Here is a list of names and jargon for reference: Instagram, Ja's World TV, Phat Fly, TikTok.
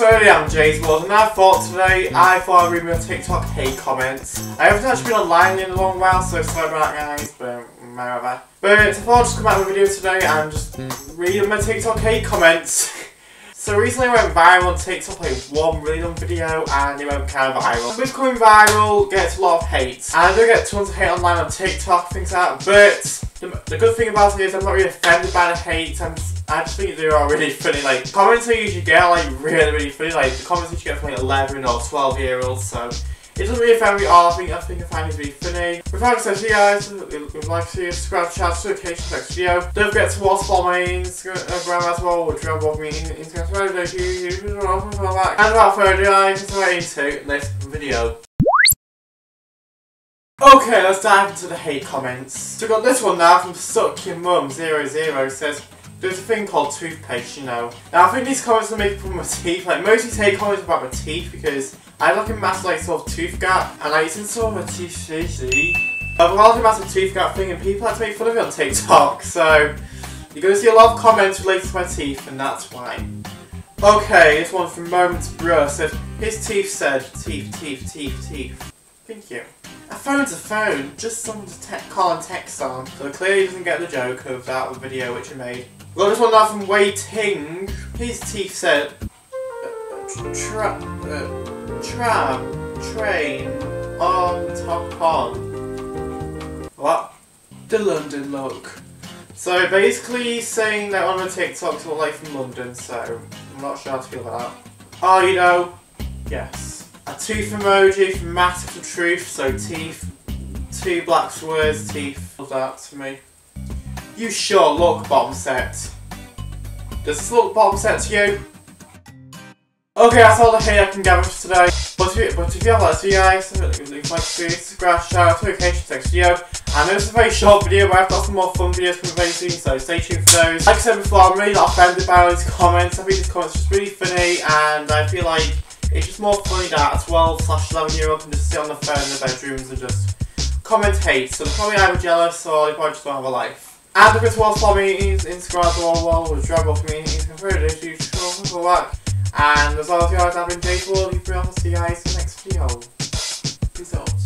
Really, I'm Ja's World, and I thought today I'd read my TikTok hate comments. I haven't actually been online in a long while, so sorry about that, guys, but whatever. But I thought I'd just come out with a video today and just read my TikTok hate comments. So recently I went viral on TikTok, like one really long video, and it went kind of viral. Becoming viral gets a lot of hate, and I do get tons of hate online on TikTok, things like that, but the good thing about it is I'm not really offended by the hate. I just think they are really funny. Like, comments I usually get are like really funny. Like, the comments that you get from like 11 or 12-year-olds, so it doesn't really offend me at all. I think I find it to be funny. Without exception, so guys, if you'd like to see a subscribe to Ja's World next video. Don't forget to follow my Instagram as well, which you'll love me Instagram as well. And without further ado, guys, let's get into this video. Okay, let's dive into the hate comments. So we got this one now from Suck Your Mum 00 says, there's a thing called toothpaste, you know. Now I think these comments are made from my teeth. Like, mostly take comments about my teeth because I have like a massive like sort of tooth gap, and like it's in sort of a teeth. I've got a massive tooth gap thing, and people like to make fun of me on TikTok. So you're gonna see a lot of comments related to my teeth, and that's why. Okay, this one from Moments Bro says, his teeth said teeth. Thank you. A phone's a phone, just someone to call and text on. So clearly doesn't get the joke of that video which I made. Well, this one now from Wei Ting. His teeth said, train on top on. What? The London look. So basically saying that on the TikToks all like from London, so I'm not sure how to feel about that. Oh, you know, yes. A tooth emoji from Mask for Truth, so teeth, two black squares, teeth, love that to me. You sure look bottom set. Does this look bottom set to you? Okay, that's all the hate I can gather for today. But if you have liked the video, guys, subscribe, shout out, notifications next video. And this is a very short video, but I've got some more fun videos coming very soon, so stay tuned for those. Like I said before, I'm really not offended by all these comments. I think these comments are just really funny, and I feel like it's just more funny that a 12/11-year-old can just sit on the phone in their bedrooms and just comment hate. So they're probably either jealous or they probably just don't have a life. And if it's worth following me, Instagram or well, with Drag Off Me, Instagram for it, do show for that. And as always, guys, I've been Ja's World TV. I'll see you guys in the next video. Peace out.